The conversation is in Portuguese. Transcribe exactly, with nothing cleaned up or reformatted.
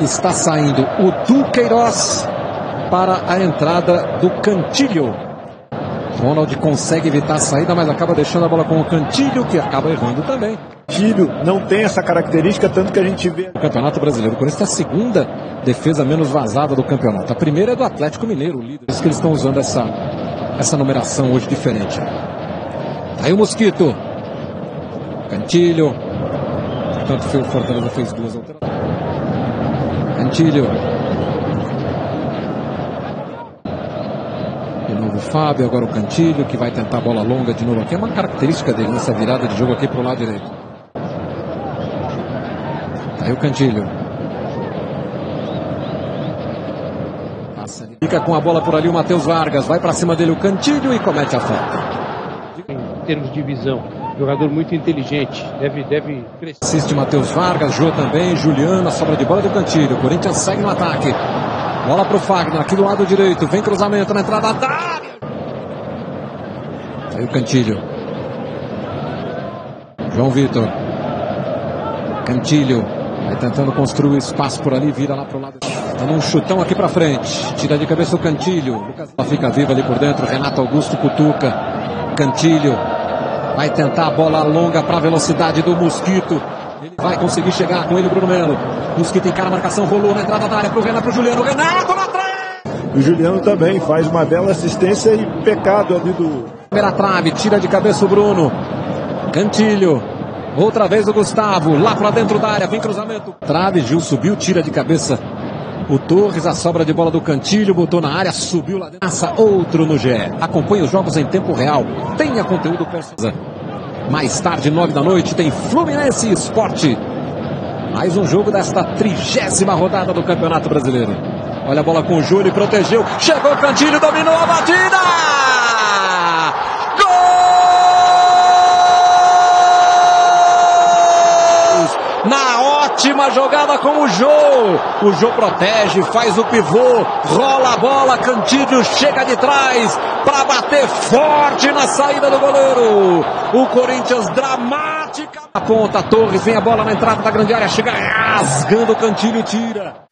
Está saindo o Duqueiroz para a entrada do Cantillo. Ronald consegue evitar a saída, mas acaba deixando a bola com o Cantillo, que acaba errando também. Cantillo não tem essa característica, tanto que a gente vê... O Campeonato Brasileiro, o Corinthians é a segunda defesa menos vazada do campeonato. A primeira é do Atlético Mineiro, o líder. Por isso que eles estão usando essa, essa numeração hoje diferente. Aí o Mosquito. Cantillo. Tanto que o Fortaleza fez duas alterações. Cantillo. De novo o Fábio, agora o Cantillo, que vai tentar a bola longa de novo aqui. É uma característica dele nessa virada de jogo aqui para o lado direito. Aí o Cantillo. Passa, fica com a bola por ali o Matheus Vargas. Vai para cima dele o Cantillo e comete a falta. Em termos de visão, jogador muito inteligente, deve, deve crescer. Assiste Matheus Vargas, Jô também, Juliana, sobra de bola do Cantillo. O Corinthians segue no ataque. Bola para o Fagner, aqui do lado direito. Vem cruzamento na entrada da área. Aí o Cantillo. João Vitor. Cantillo vai tentando construir o espaço por ali, vira lá para o lado. Dando um chutão aqui para frente. Tira de cabeça o Cantillo. Ela fica viva ali por dentro. Renato Augusto cutuca. Cantillo. Vai tentar a bola longa para a velocidade do Mosquito. Ele vai conseguir chegar com ele, Bruno Melo. Mosquito encara a marcação, rolou na entrada da área para o Renato, para o Juliano. Renato lá atrás! O Juliano também faz uma bela assistência e pecado ali do... Primeira trave, tira de cabeça o Bruno. Cantillo. Outra vez o Gustavo, lá para dentro da área, vem cruzamento. Trave, Gil subiu, tira de cabeça o Torres, a sobra de bola do Cantillo, botou na área, subiu lá dentro. Passa outro no G E. Acompanhe os jogos em tempo real. Tenha conteúdo personalizado. Mais tarde, nove da noite, tem Fluminense e Sport. Mais um jogo desta trigésima rodada do Campeonato Brasileiro. Olha a bola com o Júlio, protegeu. Chegou o Cantillo, dominou a batida! Na ótima jogada com o Jô. O Jô protege, faz o pivô, rola a bola, Cantillo chega de trás para bater forte na saída do goleiro. O Corinthians dramática. A ponta, Torres, vem a bola na entrada da grande área, chega rasgando o Cantillo e tira.